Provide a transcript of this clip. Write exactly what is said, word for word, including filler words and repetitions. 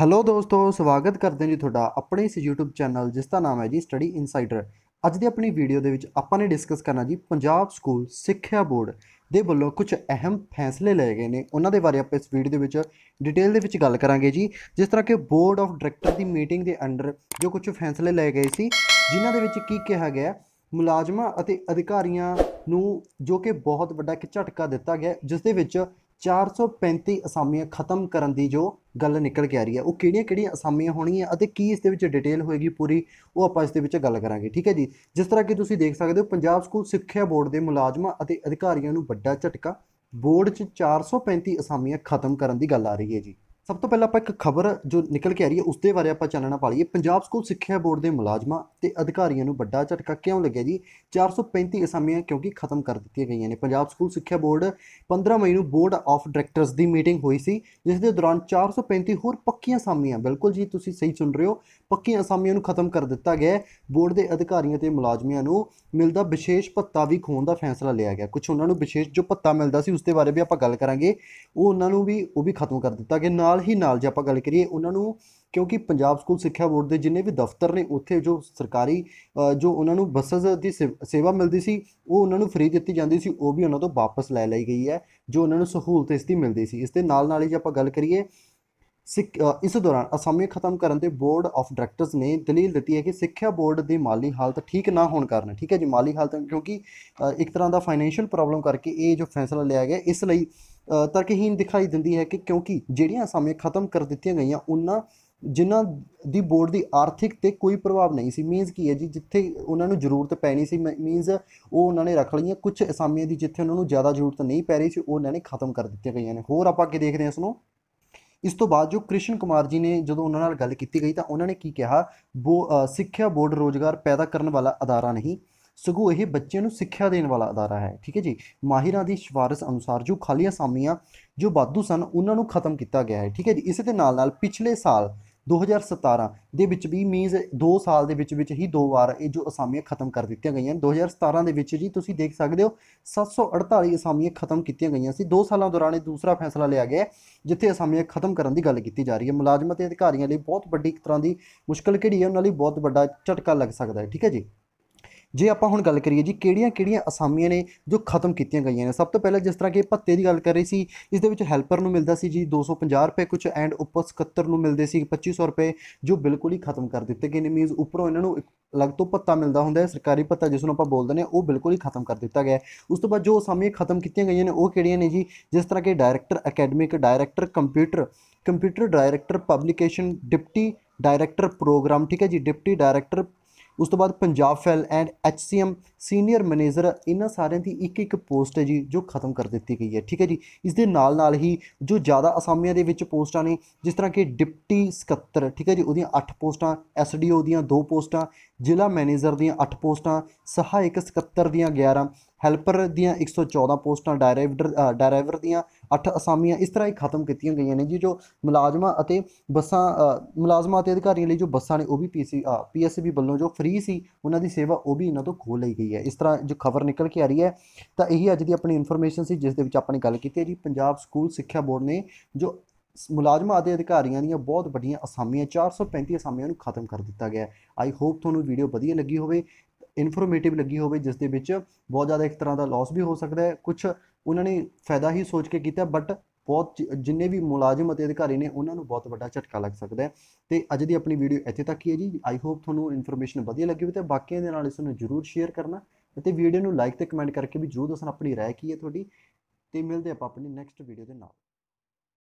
Hello दोस्तों, स्वागत करते हैं जी थोड़ा अपने इस यूट्यूब चैनल जिसका नाम है जी स्टडी इनसाइडर। अज की अपनी वीडियो दे विच आपां ने डिस्कस करना जी पंजाब स्कूल सिक्ख्या बोर्ड दे वल्लों कुछ अहम फैसले लए गए ने, उन्हां दे बारे आपां इस वीडियो दे विच डिटेल दे विच गल करांगे जी। जिस तरह के बोर्ड ऑफ डायरैक्टर की मीटिंग के अंडर जो कुछ फैसले लए गए सी, जिन्हां दे विच की कहा गया मुलाजमां अते अधिकारियां नूं जो कि बहुत वड्डा एक झटका दिता गया, जिस दे विच चार सौ पैंती असामियां खत्म करने की जो गल निकल के आ रही है, वो कि असामियां होनी की इस डिटेल होएगी पूरी, वो आप इस गल करांगे। ठीक है जी, जिस तरह कि तुसी देख सकते हो पंजाब स्कूल सिक्ख्या बोर्ड के मुलाजमां अते अधिकारियों नूं वड्डा झटका, बोर्ड च चार सौ पैंती असामियां खत्म करने की गल आ रही है जी। सब तो पहले आप एक खबर जो निकल के आ रही है उसके बारे आप चानना पा लीए। पंजाब स्कूल सिक्ख्या बोर्ड के मुलाजमां ते अधिकारियों नूं वड्डा झटका क्यों लग्या जी? चार सौ पैंती असामियां क्योंकि खत्म कर दी गई ने। पंजाब स्कूल सिक्ख्या बोर्ड पंद्रह मई में बोर्ड ऑफ डायरैक्टर्स की मीटिंग हुई सी, जिस दे दौरान चार सौ पैंती होर पक्की असामियां, बिल्कुल जी तुसी सही सुन रहे हो, पक्की असामियां खत्म कर दिता गया। बोर्ड के अधिकारियों ते मुलाजमियां नूं मिलदा विशेष भत्ता भी खोण का फैसला लिया गया। कुछ उन्होंने विशेष जो भत्ता मिलता सी उसके बारे भी आप गल करांगे, वो उन्होंने भी वो भी खत्म कर दिता गया। नाल ही नाल जे आपां गल करिए उन्होंने, क्योंकि पंजाब स्कूल सिक्ख्या बोर्ड के जिन्हें भी दफ्तर ने उत्थे जो सरकारी जो उन्होंने बसस की सेवा मिलती सी वो उन्होंने फ्री दी जाती सी, वो भी उन्होंने तो वापस लै ली गई है जो उन्होंने सहूलत इसकी मिलती सी। इसके नाल नाल ही जे आपां गल करिए सिक इस दौरान असामियां खत्म करने के बोर्ड ऑफ डायरैक्टर्स ने दलील दी है कि सिक्ख्या बोर्ड की माली हालत ठीक ना होने कारण, ठीक है जी, माली हालत क्योंकि एक तरह का फाइनैशियल प्रॉब्लम करके ये जो फैसला लिया गया इसलिए ਤਰਕਹੀਨ दिखाई दी है कि क्योंकि ਜਿਹੜੀਆਂ ਅਸਾਮੀਆਂ खत्म कर दी गई उन्होंने जिन्हां दी बोर्ड की आर्थिक ते कोई प्रभाव नहीं सी, मीनस की है जी जिथे उन्होंने जरूरत पैनी सी, मीनस वो उन्होंने रख लिया। कुछ असामियां की जिथे उन्होंने ज़्यादा जरूरत नहीं पै रही सी उन्होंने खत्म कर दी गई ने। होर आपां अगे देखदे हां इसनूं। इस तो बाद जो कृष्ण कुमार जी ने जो उन्होंने गल की गई तो उन्होंने की कहा, बो सिक्ख्या बोर्ड रोज़गार पैदा करने वाला अदारा नहीं सगों यह बच्चों को सिक्ख्या देने वाला अदारा है। ठीक है जी, माहिरां दी सिफारिश अनुसार जो खाली असामियां जो वाधू सन उन्होंने खत्म किया गया है। ठीक है जी, इस दे नाल नाल पिछले साल दो हज़ार सतारा दे विच भी मीनस दो साल दे विच विच ही दो बार ये जो असामियां खत्म कर दी गई हैं। दो हज़ार सतारा दे विच जी तुसी देख सकते हो सत्त सौ अड़ताली असामियां खत्म की गई सी। दो सालों दौरान दूसरा फैसला लिया गया जिथे असामियां खत्म करने की गल की जा रही है। मुलाजमां ते अधिकारियों लिए बहुत वड्डी एक तरह की मुश्किल घड़ी है, उन्होंने बहुत वड्डा झटका लग सकता है। ठीक है जी, जे आपां हुण गल करिए जी किहड़ियां किहड़ियां असामियां ने जो खत्म कीतियां गईयां ने। सब तो पहले जिस तरह के भत्ते की गल कर रही सी, इस दे विच हैल्पर नूं मिलदा सी जी दो सौ पंजाह रुपये कुछ एंड उपर सत्तर नूं मिलदे सी पच्ची सौ रुपये जो बिल्कुल ही खत्म कर दिते गए ने। मीनस उपरों इन्हों अलग तो भत्ता मिलता होंगे है सरकारी भत्ता जिसनों आप बोलते हैं, वो बिल्कुल ही खत्म कर दिता गया। उस तो बाद जो असामियां खत्म कीतियां गईयां ने वो किहड़ियां ने जी, जिस तरह के director academic, director computer, computer director publication, deputy director programme, ठीक है जी, डिप्टी डायरैक्टर, उस तो बाद पंजाब फैल and H C M, senior manager, इन्होंने सारे की एक एक पोस्ट है जी जो खत्म कर दी गई है। ठीक है जी, इस दे नाल नाल ही जो ज़्यादा असामियां दे विच पोस्टां ने जिस तरह के डिप्टी सकत्तर, ठीक है जी, उहदियां अठ पोस्टां, एस डी ओ दियां दो पोस्टां, जिला मैनेजर दियां अठ पोस्टां, सहायक सकत्तर दियां ग्यारह, हैल्पर दियां एक सौ चौदह पोस्टां, डायरैक्टर डायरैवर दियां अठ असामियां इस तरह ही खत्म कीतियां गई ने जी। जो मुलाजमां अते बसां मुलाजमां अते अधिकारियों लिए जो बसां ने वो भी P C P S B वल्लों जो फ्री सी उन्होंने सेवा वो भी इन्हों तो खो ली गई है। इस तरह जो खबर निकल के आ रही है तो यही अज की अपनी इनफॉर्मेशन सी जिस दे विच आपां ने गल कीती है जी। पंजाब स्कूल सिक्ख्या बोर्ड ने जो मुलाजमां अते अधिकारियों दी बहुत वड्डियां असामियां चार सौ पैंती असामियां नूं खत्म कर दिता गया। आई होप तुहानूं वीडियो वधिया लगी होवे, इनफॉर्मेटिव लगी होवे, जिस दे विच बहुत ज़्यादा एक तरह का लॉस भी हो सकता है, कुछ उन्होंने फायदा ही सोच के किया, बट बहुत जिन्हें भी मुलाजिम अते अधिकारी ने उन्होंने बहुत बड़ा झटका लग सकता है। तो अज की अपनी वीडियो इत्थे तक ही है जी। आई होप थोनों इनफॉर्मेशन वधिया लगी हो तो बाकियों के नाल इसनूं जरूर शेयर करना, वीडियो में लाइक तो कमेंट करके भी जरूर दसना अपनी राय की है थोड़ी। तो मिलते आपां अपनी नैक्सट वीडियो के नाल।